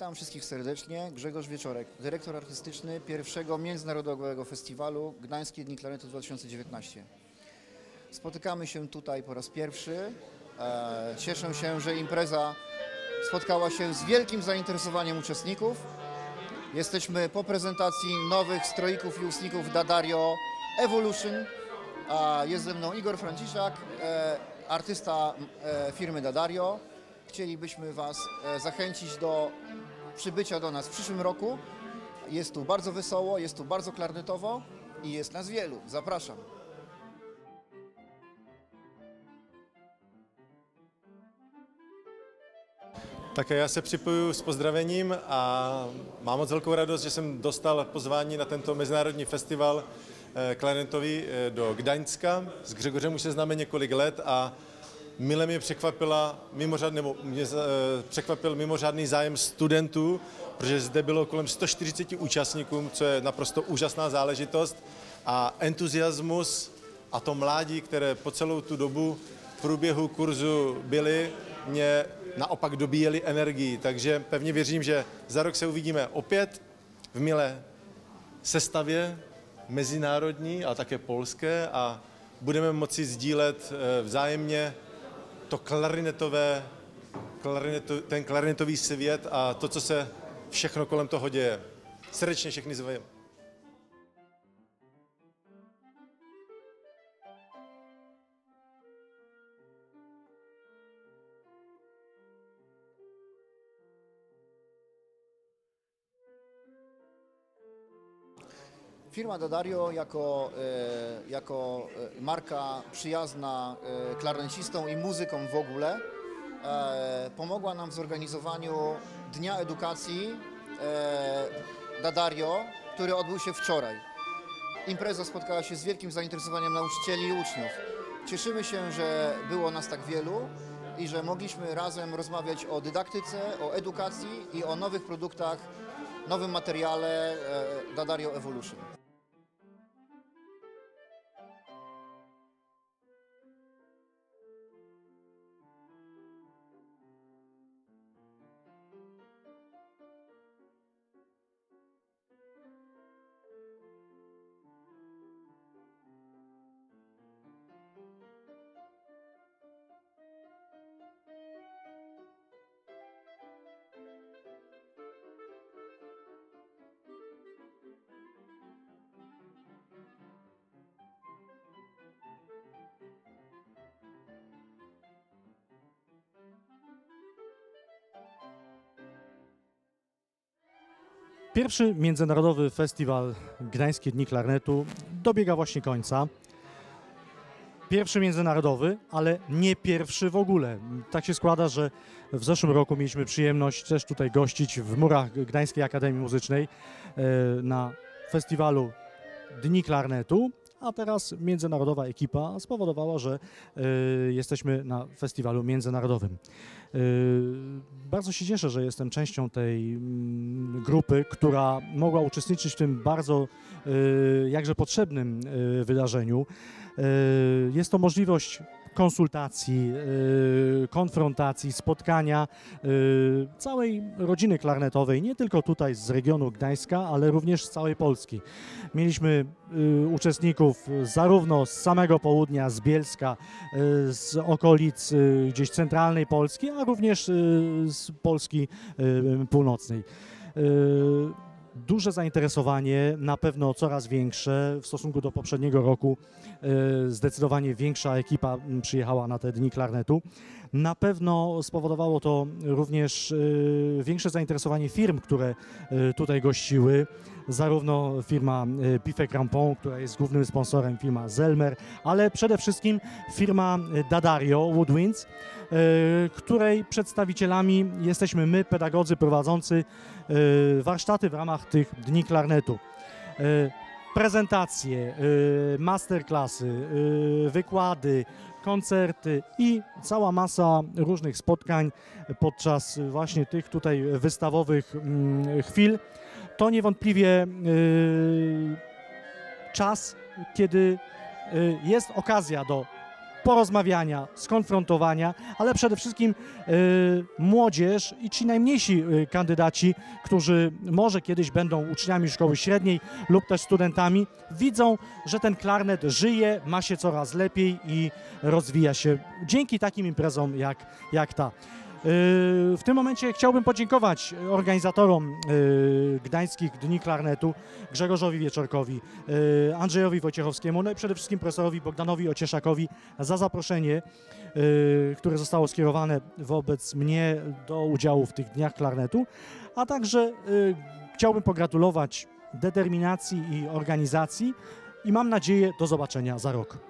Witam wszystkich serdecznie. Grzegorz Wieczorek, dyrektor artystyczny pierwszego Międzynarodowego Festiwalu Gdańskie Dni Klarnetu 2019. Spotykamy się tutaj po raz pierwszy. Cieszę się, że impreza spotkała się z wielkim zainteresowaniem uczestników. Jesteśmy po prezentacji nowych stroików i ustników D'Addario Evolution. Jest ze mną Igor Franciszak, artysta firmy D'Addario. Chcielibyśmy Was zachęcić do przybycia do nas w przyszłym roku. Jest tu bardzo wesoło, jest tu bardzo klarnetowo i jest nas wielu. Zapraszam. Tak, ja se připojuji s pozdravením a mám moc velkou radost, že jsem dostal pozvání na tento mezinárodní festival klarnetový do Gdaňska. S Grzegorem už se známe několik let a mile mě překvapil mimořádný zájem studentů, protože zde bylo kolem 140 účastníků, co je naprosto úžasná záležitost, a entuziasmus a to mládí, které po celou tu dobu v průběhu kurzu byli, mě naopak dobíjeli energii, takže pevně věřím, že za rok se uvidíme opět v milé sestavě mezinárodní a také polské a budeme moci sdílet vzájemně to ten klarinetový svět a to, co se všechno kolem toho děje. Srdečně všechny zveme. Firma D'Addario jako marka przyjazna klarnecistom i muzykom w ogóle pomogła nam w zorganizowaniu Dnia Edukacji D'Addario, który odbył się wczoraj. Impreza spotkała się z wielkim zainteresowaniem nauczycieli i uczniów. Cieszymy się, że było nas tak wielu i że mogliśmy razem rozmawiać o dydaktyce, o edukacji i o nowych produktach, nowym materiale D'Addario Evolution. Pierwszy Międzynarodowy Festiwal Gdańskie Dni Klarnetu dobiega właśnie końca. Pierwszy międzynarodowy, ale nie pierwszy w ogóle. Tak się składa, że w zeszłym roku mieliśmy przyjemność też tutaj gościć w murach Gdańskiej Akademii Muzycznej na festiwalu Dni Klarnetu, a teraz międzynarodowa ekipa spowodowała, że jesteśmy na festiwalu międzynarodowym. Bardzo się cieszę, że jestem częścią tej grupy, która mogła uczestniczyć w tym bardzo jakże potrzebnym wydarzeniu. Jest to możliwość konsultacji, konfrontacji, spotkania całej rodziny klarnetowej, nie tylko tutaj z regionu Gdańska, ale również z całej Polski. Mieliśmy uczestników zarówno z samego południa, z Bielska, z okolic gdzieś centralnej Polski, a również z Polski północnej. Duże zainteresowanie, na pewno coraz większe w stosunku do poprzedniego roku. Zdecydowanie większa ekipa przyjechała na te Dni Klarnetu. Na pewno spowodowało to również większe zainteresowanie firm, które tutaj gościły. Zarówno firma Buffet Crampon, która jest głównym sponsorem, firma Zelmer, ale przede wszystkim firma D'Addario Woodwinds, której przedstawicielami jesteśmy my, pedagodzy prowadzący warsztaty w ramach tych Dni Klarnetu. Prezentacje, masterclassy, wykłady, koncerty i cała masa różnych spotkań podczas właśnie tych tutaj wystawowych chwil. To niewątpliwie czas, kiedy jest okazja do porozmawiania, skonfrontowania, ale przede wszystkim młodzież i ci najmniejsi kandydaci, którzy może kiedyś będą uczniami szkoły średniej lub też studentami, widzą, że ten klarnet żyje, ma się coraz lepiej i rozwija się dzięki takim imprezom jak ta. W tym momencie chciałbym podziękować organizatorom Gdańskich Dni Klarnetu, Grzegorzowi Wieczorkowi, Andrzejowi Wojciechowskiemu, no i przede wszystkim profesorowi Bogdanowi Ocieszakowi za zaproszenie, które zostało skierowane wobec mnie do udziału w tych Dniach Klarnetu, a także chciałbym pogratulować determinacji i organizacji i mam nadzieję do zobaczenia za rok.